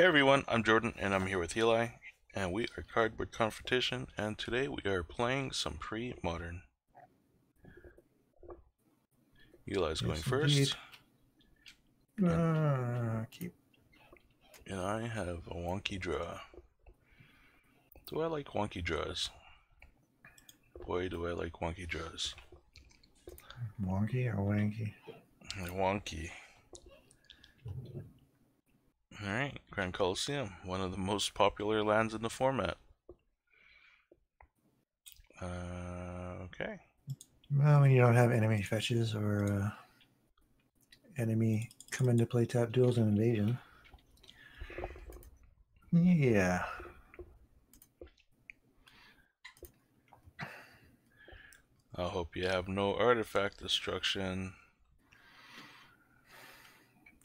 Hey everyone, I'm Jordan and I'm here with Eli, and we are Cardboard Confrontation, and today we are playing some Premodern. Eli's going first. And I have a wonky draw. Do I like wonky draws? Boy, do I like wonky draws. Wonky or wanky? Wonky. Alright, Grand Coliseum, one of the most popular lands in the format. Okay. Well, when you don't have enemy fetches or enemy come into play tap duels and invasion. Yeah. I hope you have no artifact destruction.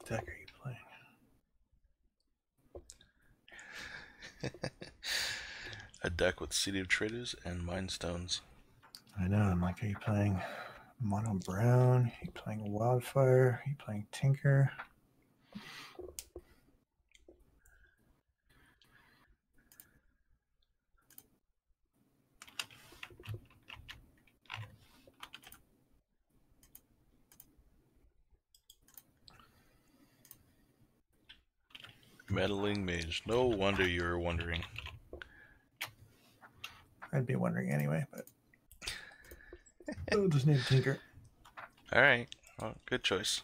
Deck are you playing? A deck with City of Traitors and Mind Stones. I know, I'm like, are you playing Mono Brown? Are you playing Wildfire? Are you playing Tinker? Meddling Mage. No wonder you're wondering. I'd be wondering anyway, but we'll just need a Tinker. Alright. Well, good choice.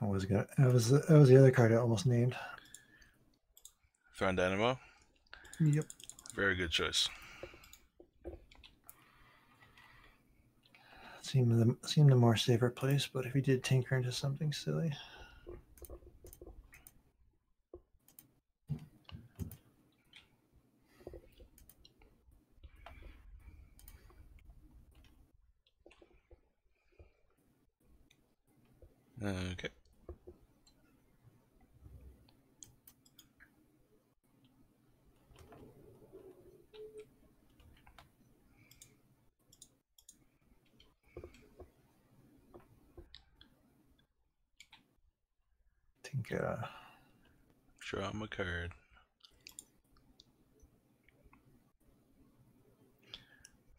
That was the other card I almost named. Ferro Dynamo? Yep. Very good choice. Seemed the more safer place, but if you did tinker into something silly. Okay. Draw my card.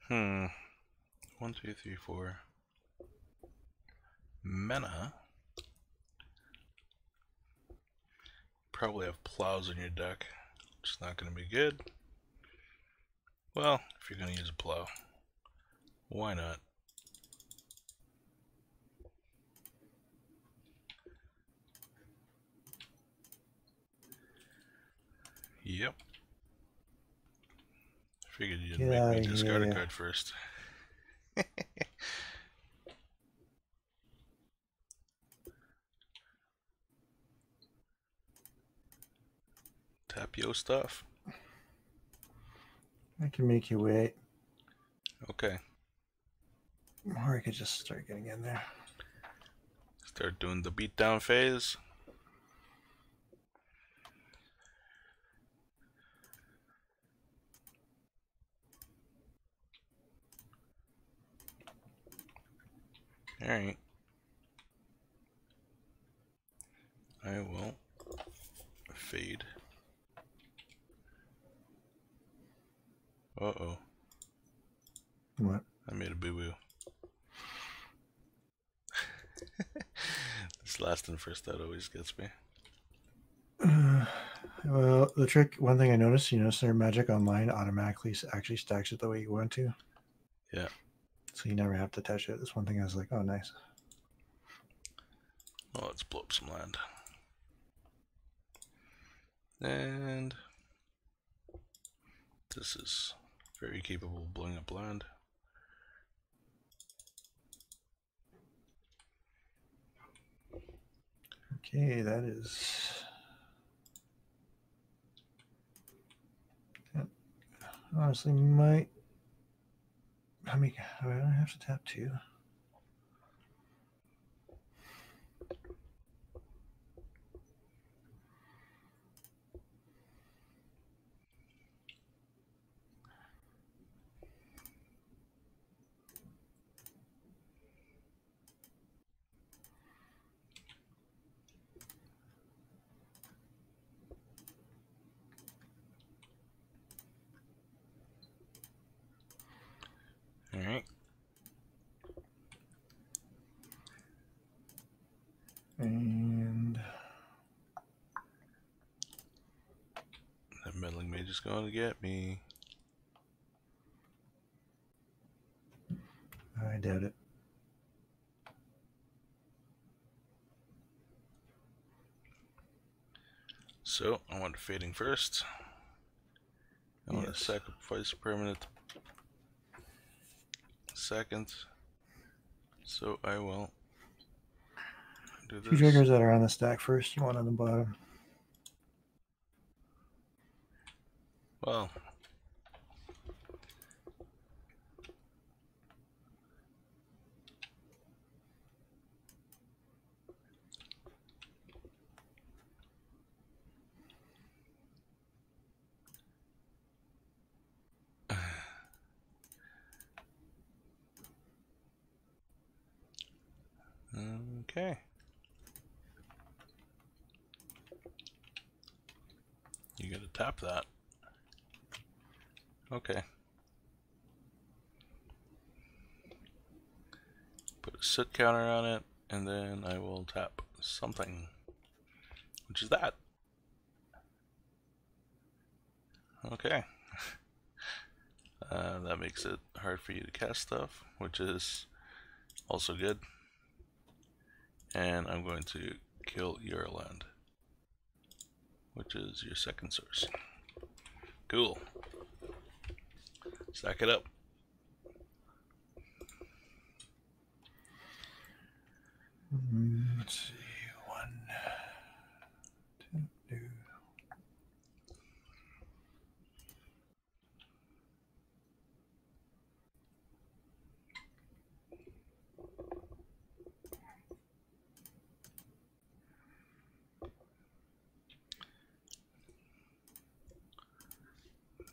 Hmm. 1, 2, 3, 4. Mana. Probably have plows in your deck. It's not going to be good. Well, if you're going to use a plow, why not? Yep. Figured you didn't make me discard a card first. Tap your stuff. I can make you wait. Okay. Or I could just start getting in there. Start doing the beatdown phase. Alright. I will fade. Uh-oh. What? I made a boo-boo. This last and first out always gets me. Well, the trick, one thing I noticed, you know, Sir Magic Online automatically actually stacks it the way you want to. Yeah. So you never have to touch it. That's one thing I was like, oh, nice. Well, let's blow up some land. And this is very capable of blowing up land. Okay, that is... That honestly might... I mean, I don't have to tap 2. Meddling Mage is going to get me. I doubt it. So, I want Fading first. I want to sacrifice permanent second. So I will do this. Two triggers that are on the stack first, you want on the bottom. Well, okay. You gotta tap that. Okay. Put a sit counter on it, and then I will tap something, which is that. Okay. That makes it hard for you to cast stuff, which is also good. And I'm going to kill your land, which is your second source. Cool. Stack it up. Let's see, 1, 2.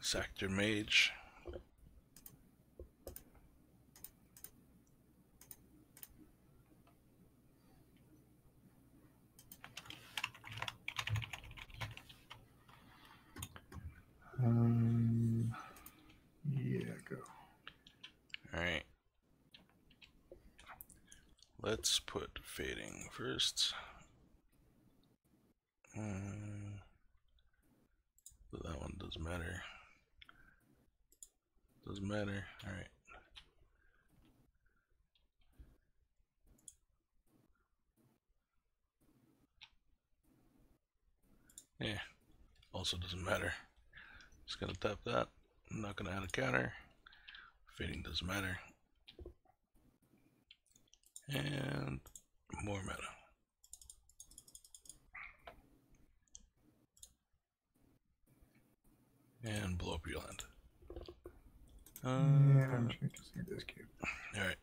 Sector Mage. Go. Alright. Let's put Fading first. That one doesn't matter. Doesn't matter. Alright. Yeah. Also doesn't matter. Just gonna tap that. I'm not gonna add a counter. Fading doesn't matter. And more mana. And blow up your land. Yeah, I'm sure you can see this cube. Alright.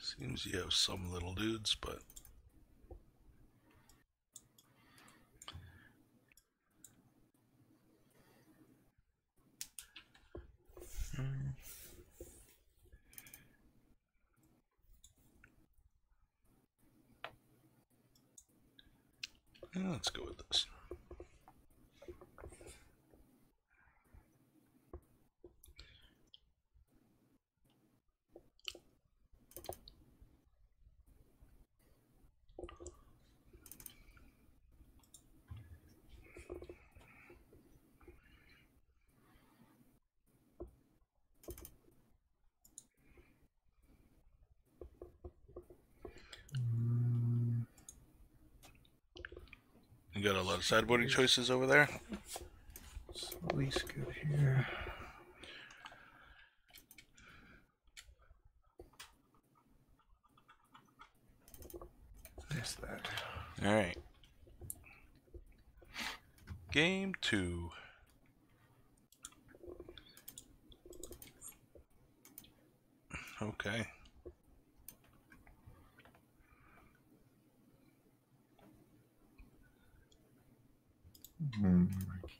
Seems you have some little dudes, but yeah, let's go with this. You got a lot of sideboarding choices over there. It's at least good here. That's that. Alright. Game 2. Okay.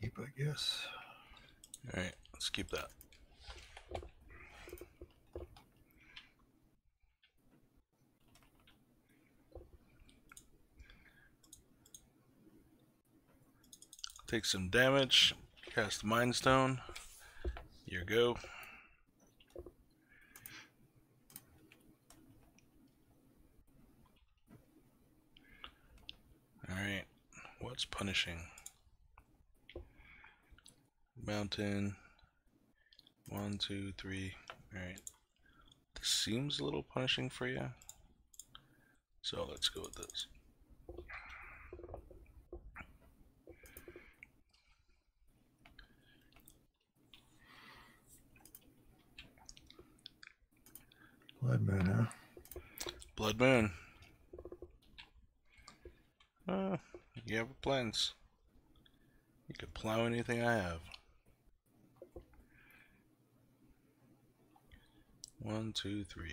Keep, I guess. Alright, let's keep that. Take some damage, cast Mind Stone. Here go. it's punishing. Mountain. 1, 2, 3. Alright. This seems a little punishing for you. So let's go with this. Blood Moon, huh? Blood Moon. You have plans. You could plow anything I have. 1, 2, 3.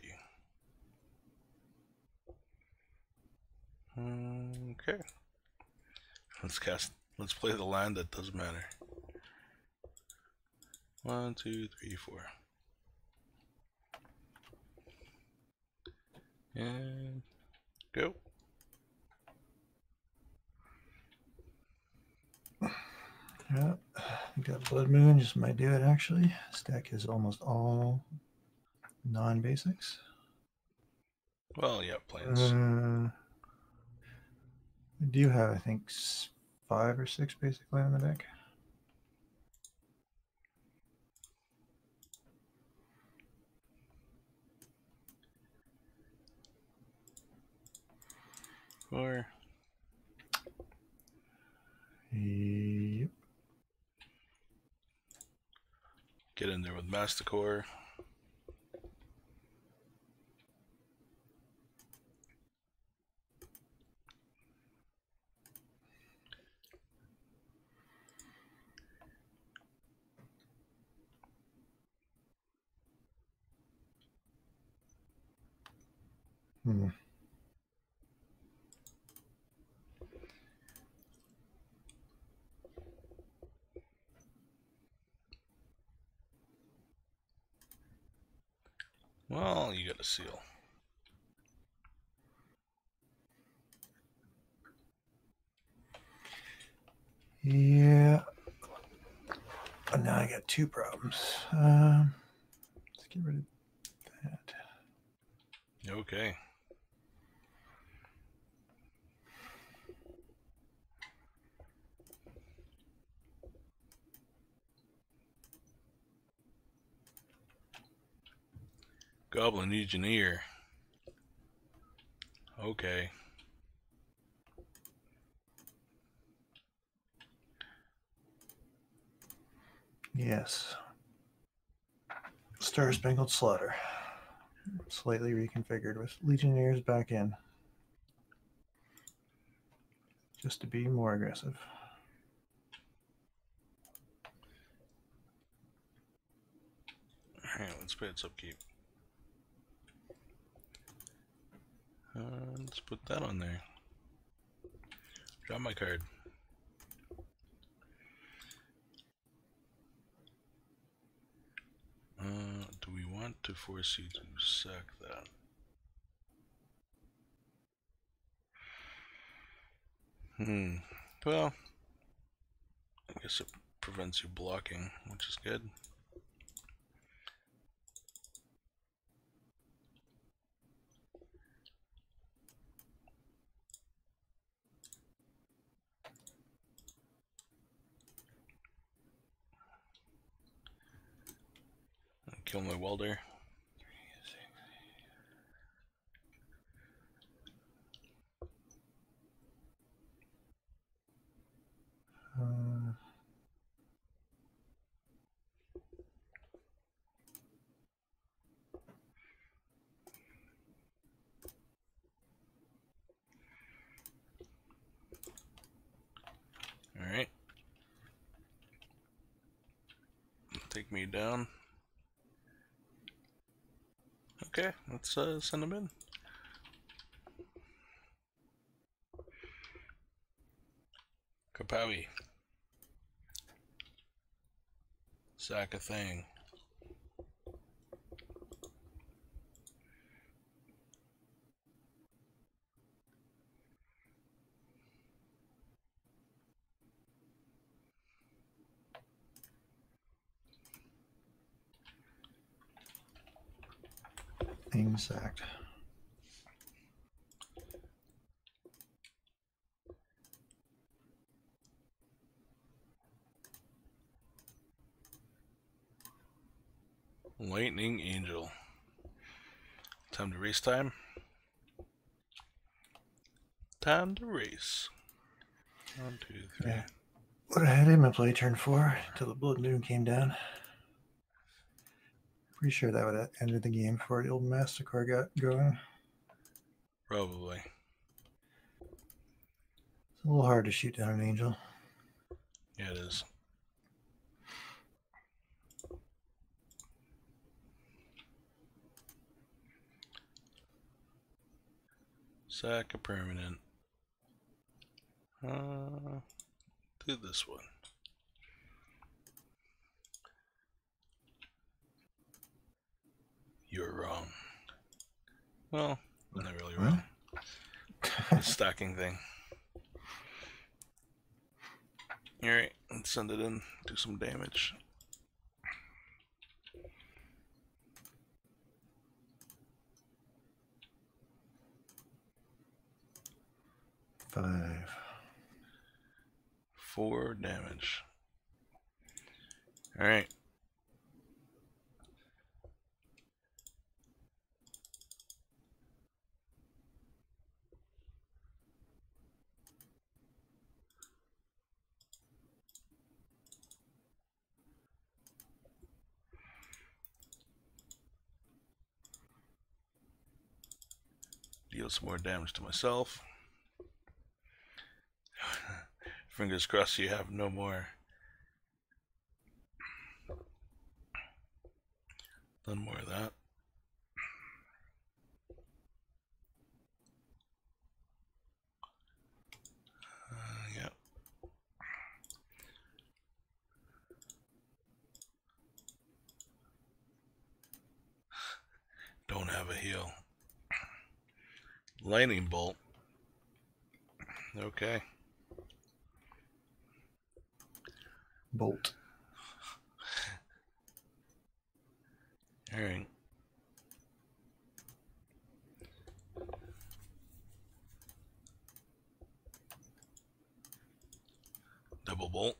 Okay. Let's play the land that doesn't matter. 1, 2, 3, 4. And go. Yeah, I got Blood Moon, just might do it actually. Stack is almost all non-basics. Well, yeah, plans. I do have, I think, 5 or 6 basic land in the deck. Or yep. Get in there with Masticore. Well, you got a seal. Yeah. And now I got 2 problems. Let's get rid of that. Okay. Goblin Engineer. Okay. Yes. Star-Spangled Slaughter. Slightly reconfigured with Legionnaires back in. Just to be more aggressive. Alright, let's pay its upkeep. Let's put that on there. Draw my card. Do we want to force you to sack that? Well, I guess it prevents you blocking, which is good. Kill my welder. 3, 6, 8. All right. Take me down. Okay, let's send them in. Kapawi. Sack a thing. Sacked. Lightning Angel. Time to race time. Time to race. 1, 2, 3. Yeah. Would have had him in play turn 4 until the Blood Moon came down. Pretty sure that would have ended the game before the old Masticore got going. Probably. It's a little hard to shoot down an angel. Yeah, it is. Sack a permanent. Do this one. You're wrong. Well, not really wrong. The stacking thing. Alright, let's send it in. Do some damage. Four damage. All right. Deal some more damage to myself. Fingers crossed you have no more of that. Yeah. Don't have a heal. Lightning bolt. Okay. Bolt. All right. Double bolt.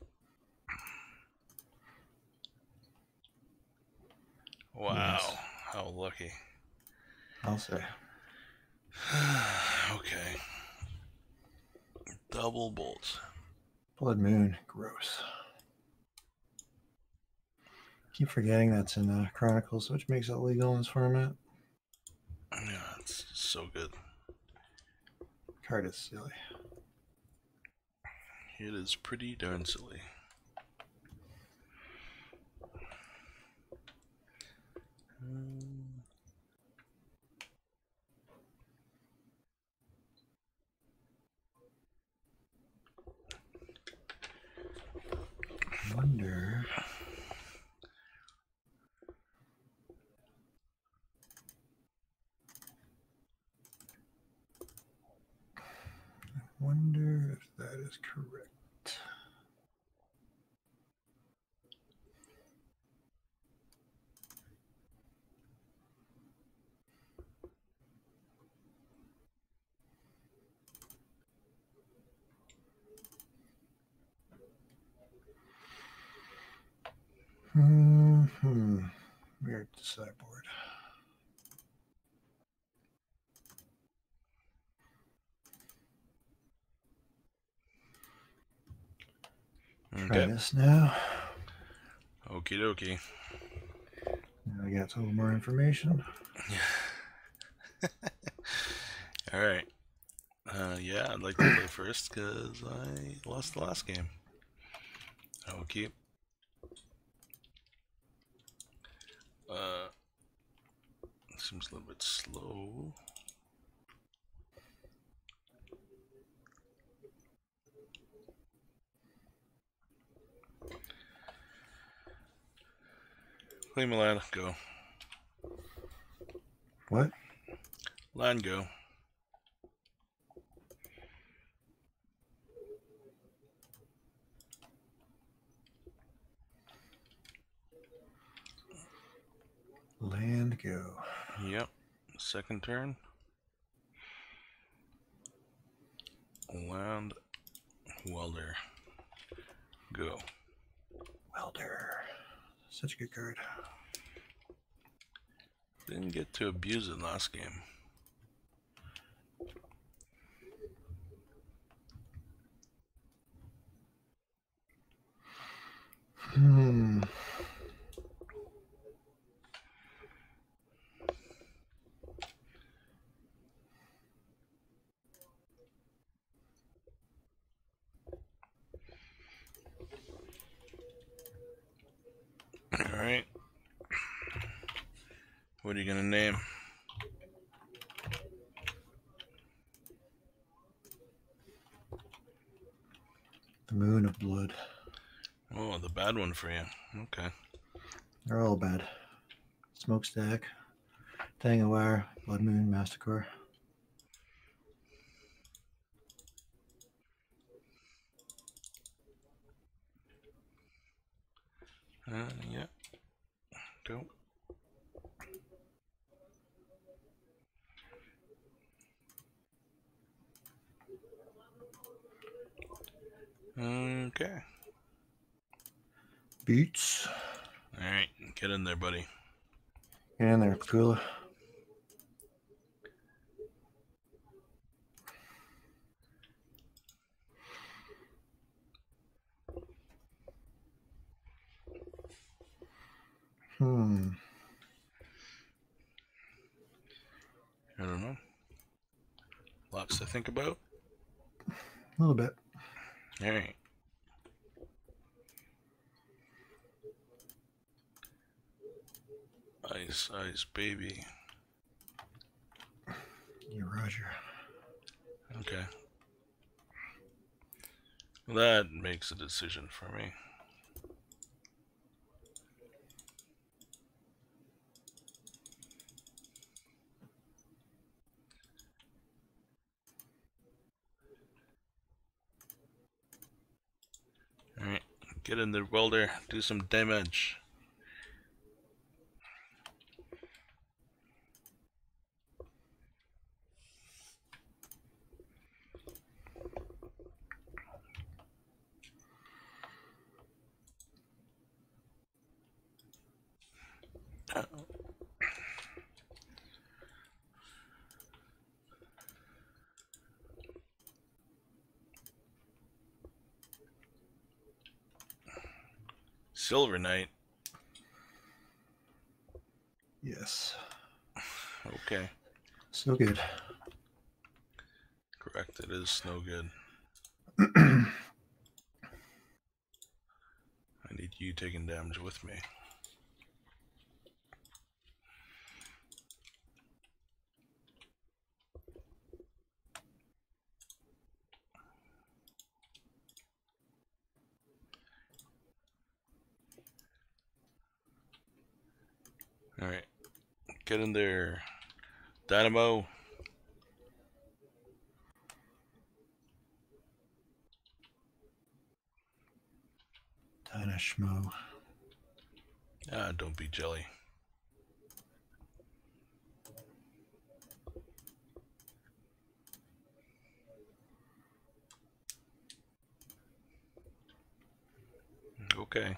Wow, nice. How lucky. I'll say. Okay. Double bolt. Blood Moon, gross. Keep forgetting that's in Chronicles, which makes it legal in this format. Yeah, it's so good. Card is silly. It is pretty darn silly. I wonder. Wonder if that is correct. Weird sideboard. Okay. Try this now. Okie dokie. Now I got a little more information. Alright. Yeah, I'd like to play first because I lost the last game. I will keep. Seems a little bit slow. Play my land, go. What? Land, go. Land, go. Yep. Second turn. Land, welder, go. Welder. Such a good card. Didn't get to abuse it last game. Hmm. All right. What are you gonna name? The Moon of Blood. Oh, the bad one for you. Okay. They're all bad. Smokestack, Tangle Wire, Blood Moon, Masticore. Yeah. Go. Okay. Beats. All right, get in there, buddy. Get in there, Cthulhu. Hmm. I don't know. Lots to think about? A little bit. All right. Ice Ice Baby. You're Roger. Okay. That makes a decision for me. Alright, get in the welder, do some damage. Silver Knight. Yes. Okay. It's no good. Correct, it is no good. I need you taking damage with me. Alright, get in there, Dynamo. Dynashmo. Ah, don't be jelly. Okay.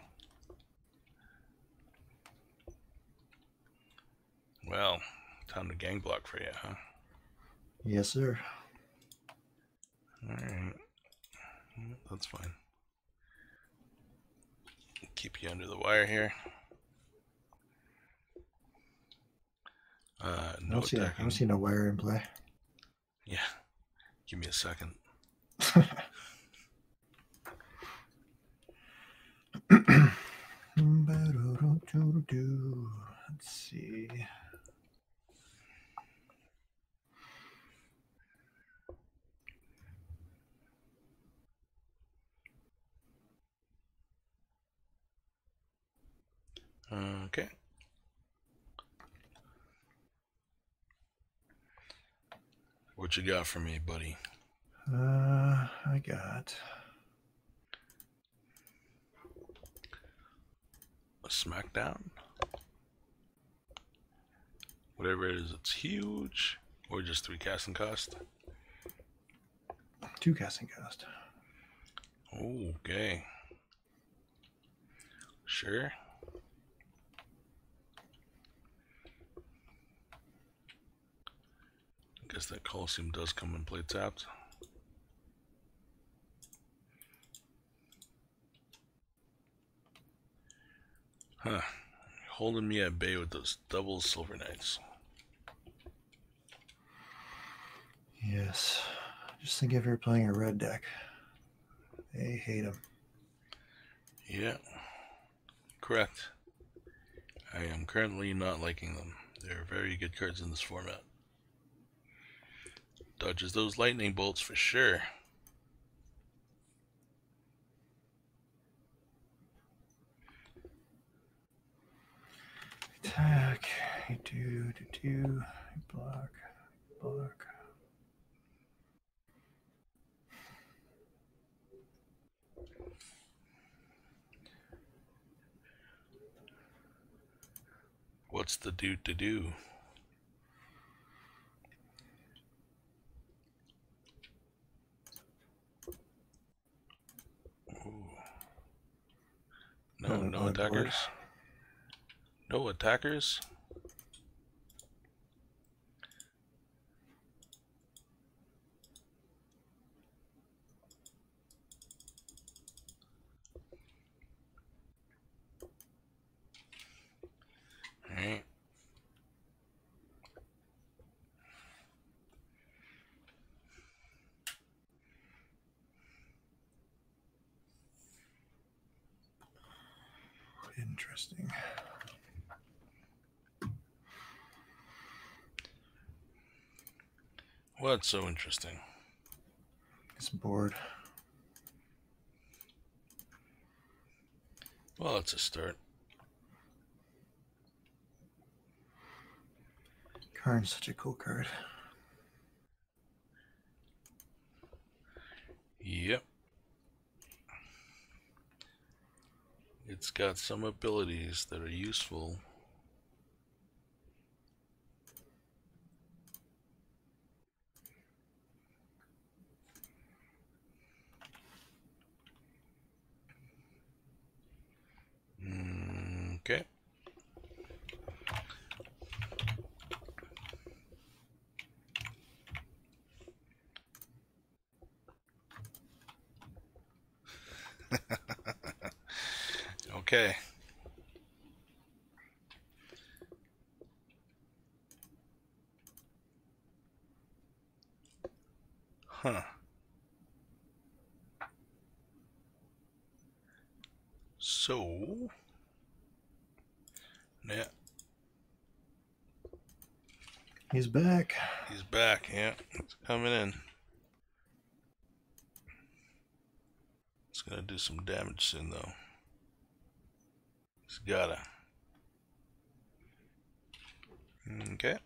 Well, time to gang block for you, huh? Yes, sir. All right. That's fine. Keep you under the wire here. No attacking. I don't see no wire in play. Yeah. Give me a second. Let's see. Okay. What you got for me, buddy? I got a smackdown. Whatever it is, it's huge. Or just 3 casting cost? 2 casting cost. Okay. Sure. I guess that Coliseum does come and play tapped. Huh. Holding me at bay with those double Silver Knights. Yes. Just think if you're playing a red deck. They hate them. Yeah. Correct. I am currently not liking them. They're very good cards in this format. Dodges those lightning bolts for sure. Attack, you do, block, block. What's the dude to do? Ooh. No, no attackers. No attackers. Alright. Interesting. What's so interesting? It's bored. Well, it's a start. Karn's such a cool card. Yep. It's got some abilities that are useful. Okay. Okay. Huh. So, yeah. He's back. He's back, yeah. He's coming in. It's gonna do some damage soon though. Gotta. Okay.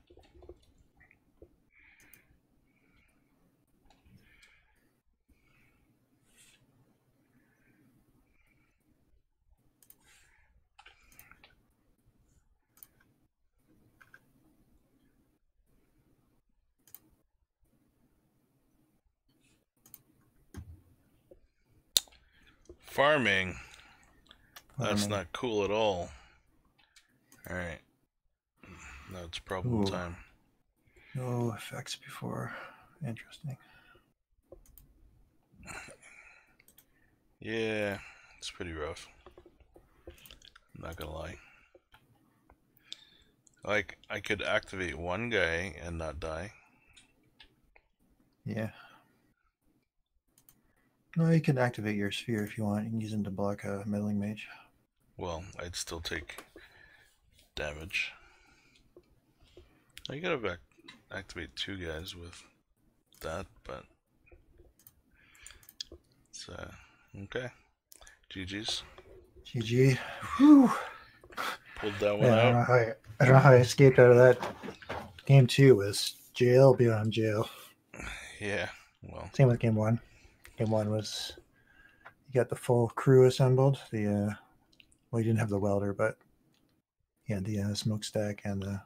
Farming. That's not cool at all. Alright. That's problem time. No effects before. Interesting. Yeah, it's pretty rough. I'm not gonna lie. Like, I could activate one guy and not die. Yeah. No, you can activate your sphere if you want. You can use them to block a meddling mage. Well, I'd still take damage. I gotta activate two guys with that, but it's okay. GG's. GG. Whew. Pulled that one out. I don't know how I escaped out of that. Game 2 was jail beyond jail. Yeah. Well. Same with game 1. Game 1 was you got the full crew assembled. The well, you didn't have the welder, but you had the smokestack and the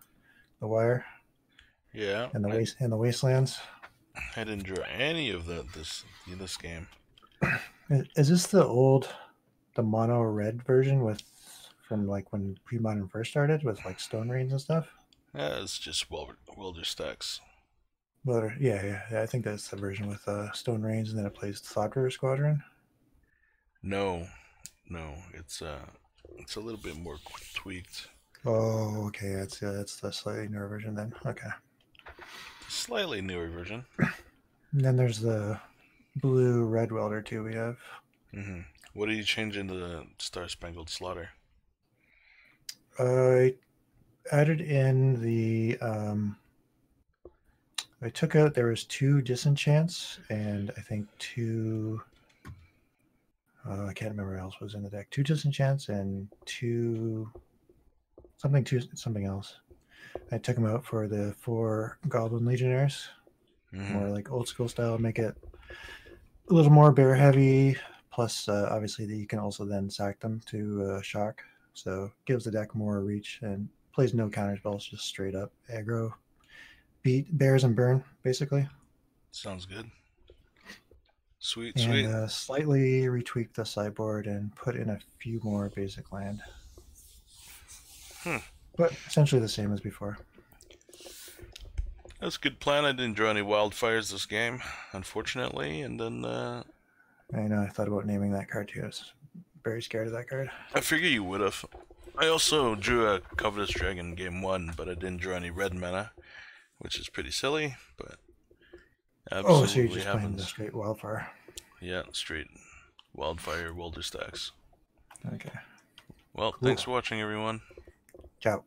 wire. Yeah. And the wastelands. I didn't draw any of that this game. Is this the old mono red version from like when Premodern first started with like stone rains and stuff? Yeah, it's just Welder Stax. But yeah, I think that's the version with Stone Reigns, and then it plays Soccer Squadron. No, it's a little bit more tweaked. Oh, okay, that's the slightly newer version then. Okay, slightly newer version. And then there's the blue red welder too. We have. Mm-hmm. What do you change into the Star-Spangled Slaughter? I added in the. I took out, there was 2 disenchants and I think 2, I can't remember what else was in the deck. 2 disenchants and 2 something else. I took them out for the 4 Goblin Legionnaires. Mm-hmm. More like old school style, make it a little more bear heavy. Plus, obviously, that you can also then sack them to shock. So gives the deck more reach and plays no counter spells, just straight up aggro. Beat bears and burn, basically. Sounds good. Sweet. Slightly retweaked the sideboard and put in a few more basic land. Hmm. But essentially the same as before. That's a good plan. I didn't draw any wildfires this game, unfortunately. And then... I know, I thought about naming that card too. I was very scared of that card. I figure you would have. I also drew a Covetous Dragon game 1, but I didn't draw any red mana. Which is pretty silly, but absolutely. Oh, so you're just playing the straight wildfire. Yeah, straight wildfire, Welder Stax. Okay. Well, cool. Thanks for watching, everyone. Ciao.